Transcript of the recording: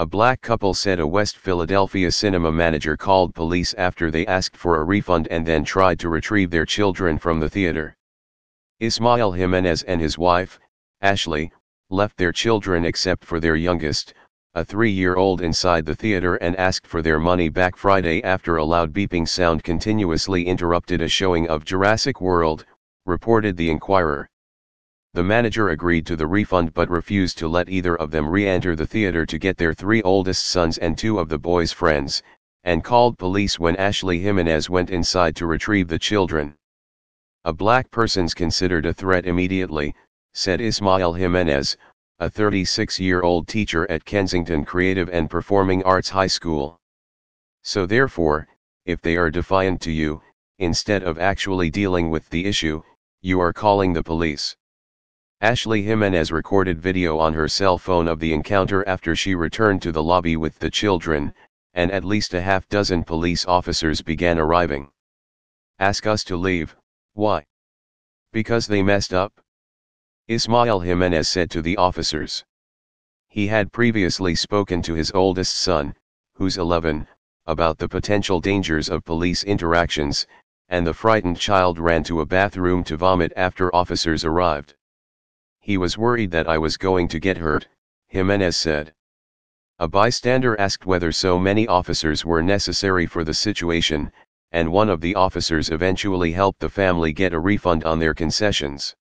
A black couple said a West Philadelphia cinema manager called police after they asked for a refund and then tried to retrieve their children from the theater. Ismael Jimenez and his wife, Ashley, left their children except for their youngest, a 3-year-old, inside the theater and asked for their money back Friday after a loud beeping sound continuously interrupted a showing of Jurassic World, reported The Inquirer. The manager agreed to the refund but refused to let either of them re-enter the theater to get their 3 oldest sons and 2 of the boys' friends, and called police when Ashley Jimenez went inside to retrieve the children. "A black person's considered a threat immediately," said Ismael Jimenez, a 36-year-old teacher at Kensington Creative and Performing Arts High School. "So therefore, if they are defiant to you, instead of actually dealing with the issue, you are calling the police." Ashley Jimenez recorded video on her cell phone of the encounter after she returned to the lobby with the children, and at least a half-dozen police officers began arriving. "Ask us to leave. Why? Because they messed up," Ismael Jimenez said to the officers. He had previously spoken to his oldest son, who's 11, about the potential dangers of police interactions, and the frightened child ran to a bathroom to vomit after officers arrived. "He was worried that I was going to get hurt," Jimenez said. A bystander asked whether so many officers were necessary for the situation, and one of the officers eventually helped the family get a refund on their concessions.